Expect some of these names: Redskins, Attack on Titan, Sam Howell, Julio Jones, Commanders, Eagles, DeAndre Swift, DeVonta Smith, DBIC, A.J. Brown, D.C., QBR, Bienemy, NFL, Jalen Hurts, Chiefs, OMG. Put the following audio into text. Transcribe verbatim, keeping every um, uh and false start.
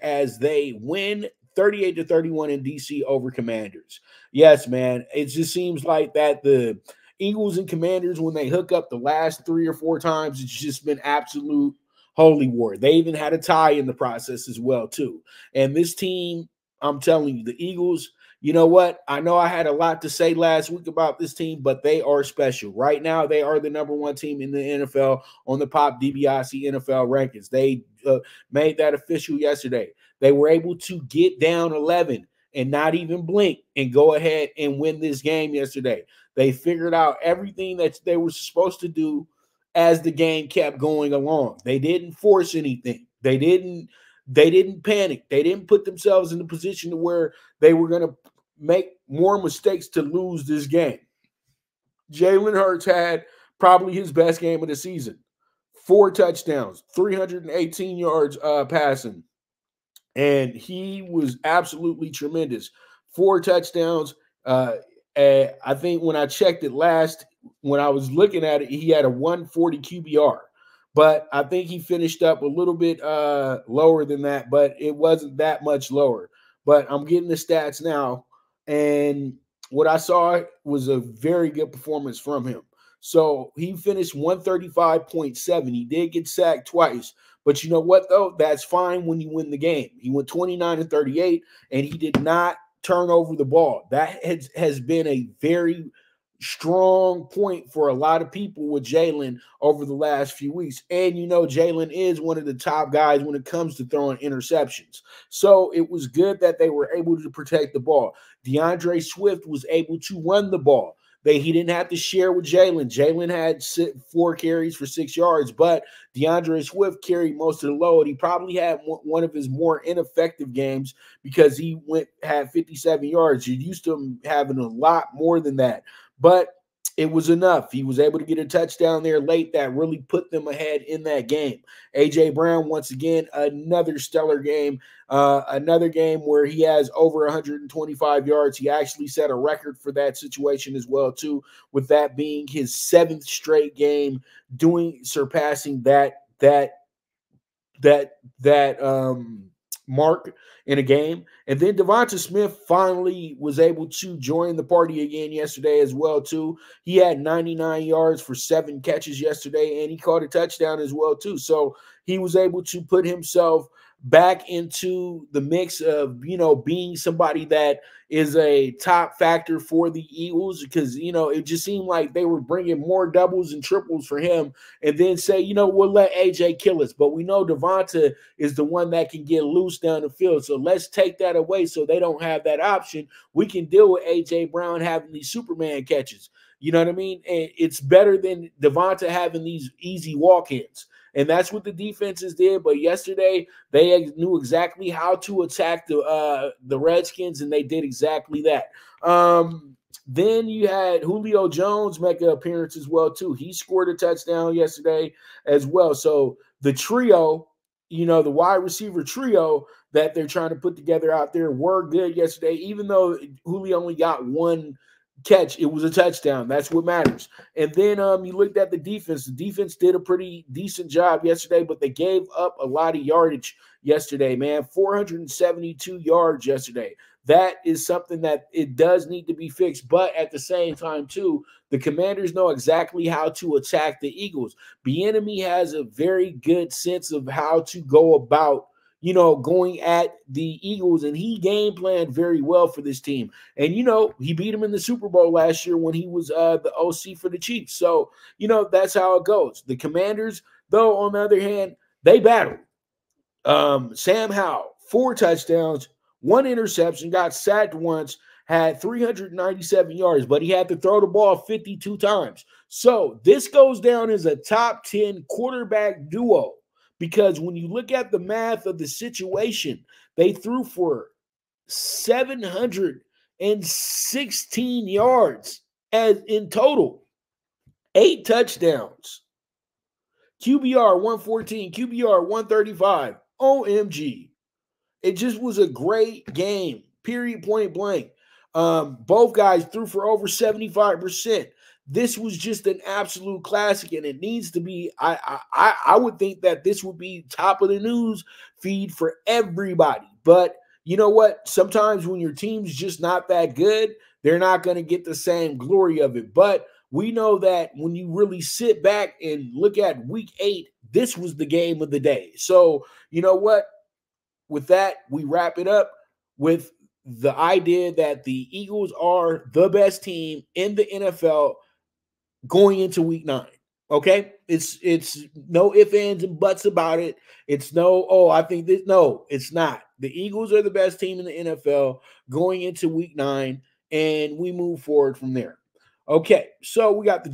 as they win thirty-eight to thirty-one in D C over Commanders. Yes, man, it just seems like that the Eagles and Commanders, when they hook up the last three or four times, it's just been absolute holy war. They even had a tie in the process as well, too. And this team, I'm telling you, the Eagles, you know what? I know I had a lot to say last week about this team, but they are special. Right now, they are the number one team in the N F L on the Pop D B I C N F L rankings. They uh, made that official yesterday. They were able to get down eleven and not even blink and go ahead and win this game yesterday. They figured out everything that they were supposed to do as the game kept going along. They didn't force anything. They didn't they didn't panic. They didn't put themselves in a position to where they were going to make more mistakes to lose this game. Jalen Hurts had probably his best game of the season. Four touchdowns, three hundred eighteen yards uh, passing. And he was absolutely tremendous. Four touchdowns. Uh, and I think when I checked it last, when I was looking at it, he had a one forty Q B R. But I think he finished up a little bit uh, lower than that, but it wasn't that much lower. But I'm getting the stats now, and what I saw was a very good performance from him. So he finished one thirty-five point seven. He did get sacked twice. But you know what, though? That's fine when you win the game. He went twenty-nine to thirty-eight, and he did not turn over the ball. That has, has been a very strong point for a lot of people with Jalen over the last few weeks. And, you know, Jalen is one of the top guys when it comes to throwing interceptions. So it was good that they were able to protect the ball. DeAndre Swift was able to run the ball. They, he didn't have to share with Jalen. Jalen had four carries for six yards, but DeAndre Swift carried most of the load. He probably had one of his more ineffective games because he went had fifty-seven yards. You're used to him having a lot more than that, but it was enough. He was able to get a touchdown there late that really put them ahead in that game. A J. Brown, once again, another stellar game, uh, another game where he has over one hundred twenty-five yards. He actually set a record for that situation as well, too, with that being his seventh straight game doing surpassing that that that that um mark in a game. And then DeVonta Smith finally was able to join the party again yesterday as well, too. He had ninety-nine yards for seven catches yesterday, and he caught a touchdown as well, too. So he was able to put himself back into the mix of, you know, being somebody that is a top factor for the Eagles because, you know, it just seemed like they were bringing more doubles and triples for him and then say, you know, we'll let A J kill us. But we know DeVonta is the one that can get loose down the field. So let's take that away so they don't have that option. We can deal with A J. Brown having these Superman catches. You know what I mean? And it's better than DeVonta having these easy walk-ins. And that's what the defenses did. But yesterday, they knew exactly how to attack the uh, the Redskins, and they did exactly that. Um, then you had Julio Jones make an appearance as well, too. He scored a touchdown yesterday as well. So the trio, you know, the wide receiver trio that they're trying to put together out there were good yesterday, even though Julio only got one catch. It was a touchdown. That's what matters. And then um, you looked at the defense. The defense did a pretty decent job yesterday, but they gave up a lot of yardage yesterday, man. four hundred seventy-two yards yesterday. That is something that it does need to be fixed. But at the same time, too, the Commanders know exactly how to attack the Eagles. Bienemy has a very good sense of how to go about, you know, going at the Eagles, and he game planned very well for this team. And, you know, he beat him in the Super Bowl last year when he was uh, the O C for the Chiefs. So, you know, that's how it goes. The Commanders, though, on the other hand, they battled. Um, Sam Howell, four touchdowns, one interception, got sacked once, had three hundred ninety-seven yards, but he had to throw the ball fifty-two times. So this goes down as a top ten quarterback duo. Because when you look at the math of the situation, they threw for seven hundred sixteen yards as in total, eight touchdowns, Q B R one fourteen, Q B R one thirty-five, O M G. It just was a great game, period, point blank. Um, both guys threw for over seventy-five percent. This was just an absolute classic, and it needs to be. I I I would think that this would be top of the news feed for everybody. But you know what? Sometimes when your team's just not that good, they're not going to get the same glory of it. But we know that when you really sit back and look at week eight, this was the game of the day. So you know what? With that, we wrap it up with the idea that the Eagles are the best team in the N F L going into week nine. Okay? It's it's no ifs, ands, and buts about it. It's no, oh, I think this. No, it's not. The Eagles are the best team in the N F L going into week nine, and we move forward from there. Okay, so we got the